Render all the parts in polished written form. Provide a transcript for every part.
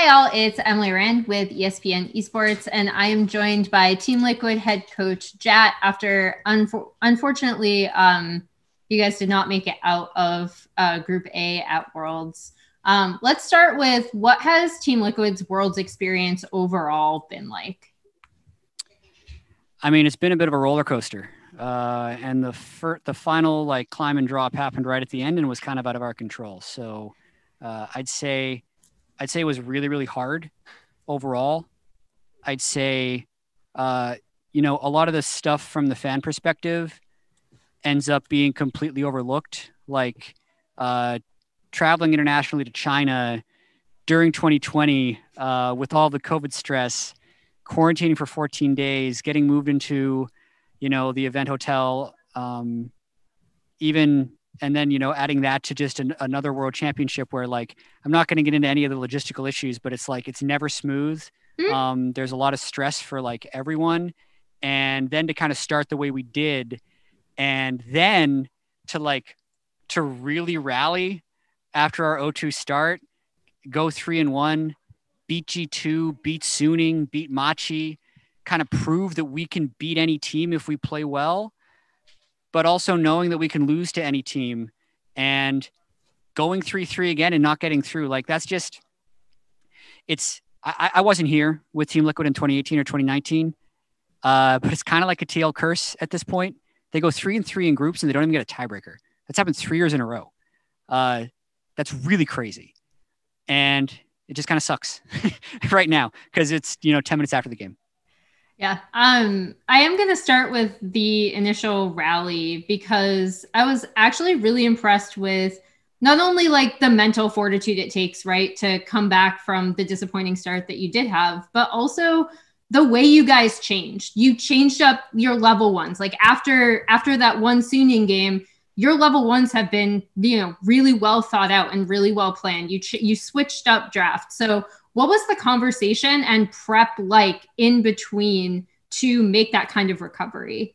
Hi all, it's Emily Rand with ESPN Esports, and I am joined by Team Liquid head coach Jatt. After unfortunately, you guys did not make it out of Group A at Worlds. Let's start with, what has Team Liquid's Worlds experience overall been like? I mean, it's been a bit of a roller coaster, and the final like climb and drop happened right at the end and was kind of out of our control. So I'd say it was really, really hard overall. I'd say, you know, a lot of the stuff from the fan perspective ends up being completely overlooked. Like traveling internationally to China during 2020 with all the COVID stress, quarantining for 14 days, getting moved into, you know, the event hotel, and then, you know, adding that to just another world championship where, like, I'm not going to get into any of the logistical issues, but it's like, it's never smooth. Mm-hmm. There's a lot of stress for like everyone. And then to kind of start the way we did, and then to really rally after our 0-2 start, go 3-1, beat G2, beat Suning, beat Machi, kind of prove that we can beat any team if we play well, but also knowing that we can lose to any team, and going 3-3 again and not getting through. Like, that's just, it's, I wasn't here with Team Liquid in 2018 or 2019, but it's kind of like a TL curse at this point. They go 3-3 in groups and they don't even get a tiebreaker. That's happened 3 years in a row. That's really crazy. And it just kind of sucks right now, because it's, you know, 10 minutes after the game. Yeah, I am going to start with the initial rally, because I was actually really impressed with not only like the mental fortitude it takes, right, to come back from the disappointing start that you did have, but also the way you guys changed. You changed up your level ones. Like after that one Suning game, your level ones have been, you know, really well thought out and really well planned. You switched up draft. So what was the conversation and prep like in between to make that kind of recovery?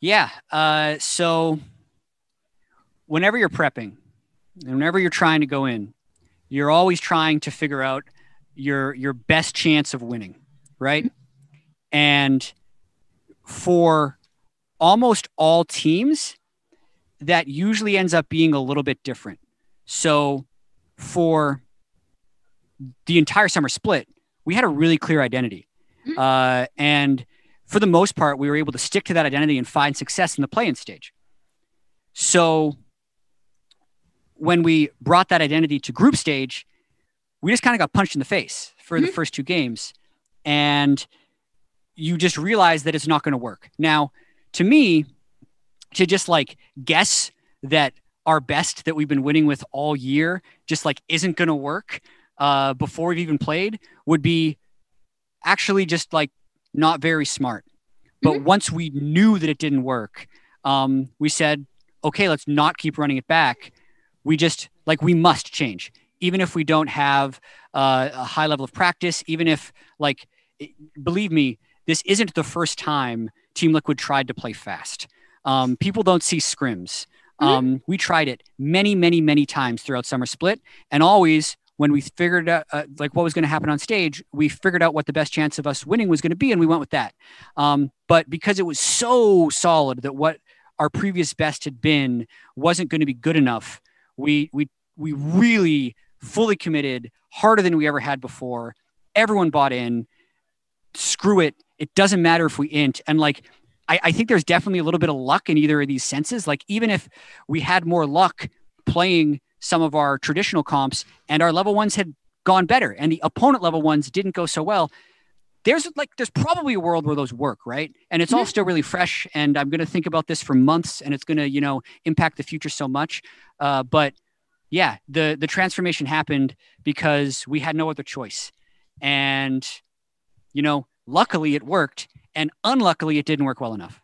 Yeah. So whenever you're prepping and whenever you're trying to go in, you're always trying to figure out your best chance of winning, right? Mm-hmm. And for almost all teams, that usually ends up being a little bit different. So for the entire summer split, we had a really clear identity. And for the most part, we were able to stick to that identity and find success in the play-in stage. So when we brought that identity to group stage, we just kind of got punched in the face for the first two games. And you just realize that it's not going to work. Now, to me, to just like guess that our best that we've been winning with all year just like isn't going to work, before we've even played, would be actually just like not very smart. But once we knew that it didn't work, we said, okay, let's not keep running it back. We just like, we must change. Even if we don't have a high level of practice, even if like, believe me, this isn't the first time Team Liquid tried to play fast. People don't see scrims. We tried it many, many, many times throughout summer split, and always, when we figured out like what was going to happen on stage, we figured out what the best chance of us winning was going to be, and we went with that. But because it was so solid that what our previous best had been wasn't going to be good enough, we really fully committed, harder than we ever had before. Everyone bought in. Screw it. It doesn't matter if we int. And like, I think there's definitely a little bit of luck in either of these senses. Like, even if we had more luck playing some of our traditional comps and our level ones had gone better and the opponent level ones didn't go so well, there's probably a world where those work, right? And it's all still really fresh, and I'm going to think about this for months, and it's going to, you know, impact the future so much. But yeah, the transformation happened because we had no other choice. And, you know, luckily it worked, and unluckily it didn't work well enough.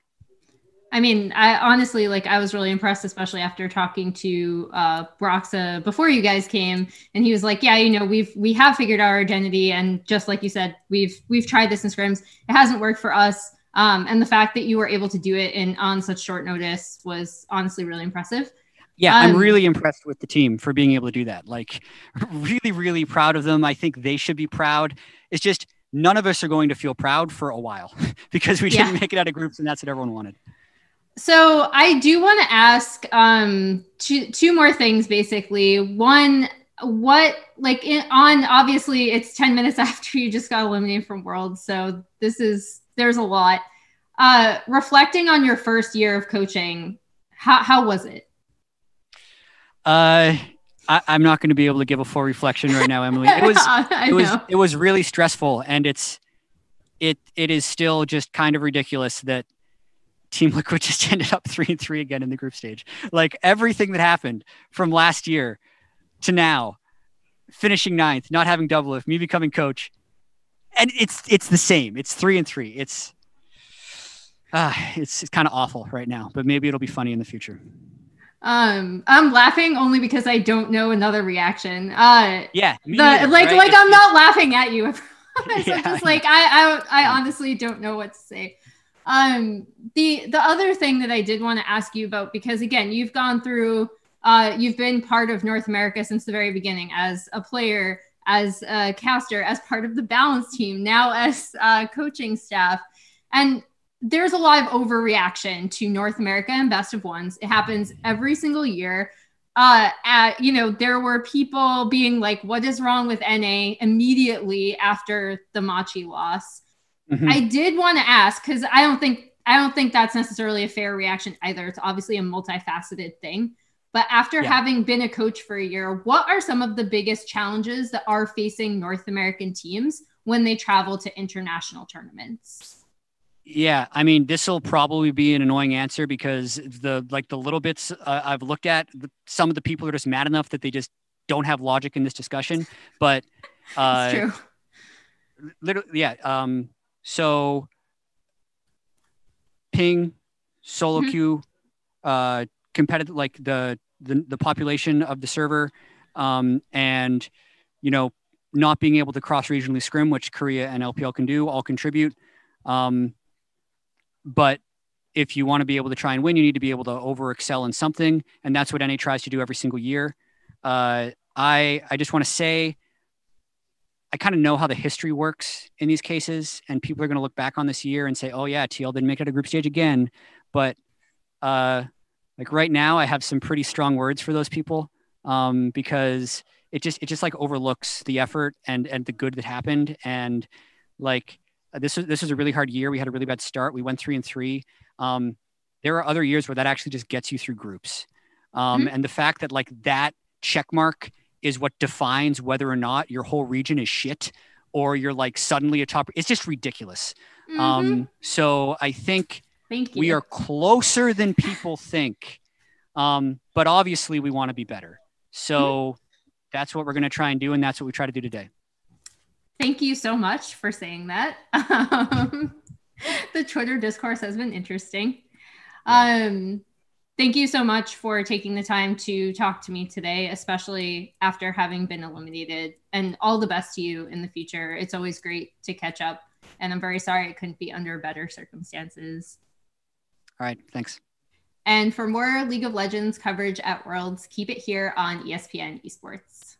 I mean, I honestly, like, I was really impressed, especially after talking to Broxah before you guys came, and he was like, yeah, you know, we have figured out our identity, and just like you said, we've tried this in scrims. It hasn't worked for us. And the fact that you were able to do it on such short notice was honestly really impressive. Yeah, I'm really impressed with the team for being able to do that. Like, really, really proud of them. I think they should be proud. It's just none of us are going to feel proud for a while because we didn't make it out of groups, and that's what everyone wanted. So I do want to ask two more things, basically. One, what, like, obviously it's 10 minutes after you just got eliminated from Worlds, so there's a lot. Reflecting on your first year of coaching, how was it? I'm not going to be able to give a full reflection right now, Emily. It was really stressful, and it is still just kind of ridiculous that Team Liquid just ended up 3-3 again in the group stage. Like, everything that happened from last year to now, finishing 9th, not having Doublelift, me becoming coach, and it's the same. It's 3-3. It's kind of awful right now, but maybe it'll be funny in the future. I'm laughing only because I don't know another reaction. Like, I'm not laughing at you. I'm just like, I honestly don't know what to say. The other thing that I did want to ask you about, because again, you've gone through, you've been part of North America since the very beginning as a player, as a caster, as part of the balance team, now as coaching staff. And there's a lot of overreaction to North America and best of ones. It happens every single year. There were people being like, what is wrong with NA immediately after the Machi loss? Mm-hmm. I did want to ask, because I don't think that's necessarily a fair reaction either. It's obviously a multifaceted thing. But after having been a coach for a year, what are some of the biggest challenges that are facing North American teams when they travel to international tournaments? Yeah, I mean, this will probably be an annoying answer because the little bits I've looked at, some of the people are just mad enough that they just don't have logic in this discussion. But it's true. Literally, yeah. So ping, solo queue, competitive, like the population of the server, and not being able to cross regionally scrim, which Korea and LPL can do, all contribute. But if you want to be able to try and win, you need to be able to over excel in something. And that's what NA tries to do every single year. I just want to say, I kind of know how the history works in these cases, and people are going to look back on this year and say, oh yeah, TL didn't make it a group stage again. But, like right now I have some pretty strong words for those people, because it just like overlooks the effort and the good that happened. And like, this was a really hard year. We had a really bad start. We went 3-3. There are other years where that actually just gets you through groups. And the fact that like that check mark is what defines whether or not your whole region is shit or you're like suddenly a top. It's just ridiculous. So I think we are closer than people think. But obviously we want to be better. So that's what we're going to try and do. And that's what we try to do today. Thank you so much for saying that. The Twitter discourse has been interesting. Thank you so much for taking the time to talk to me today, especially after having been eliminated, and all the best to you in the future. It's always great to catch up, and I'm very sorry it couldn't be under better circumstances. All right, thanks. And for more League of Legends coverage at Worlds, keep it here on ESPN Esports.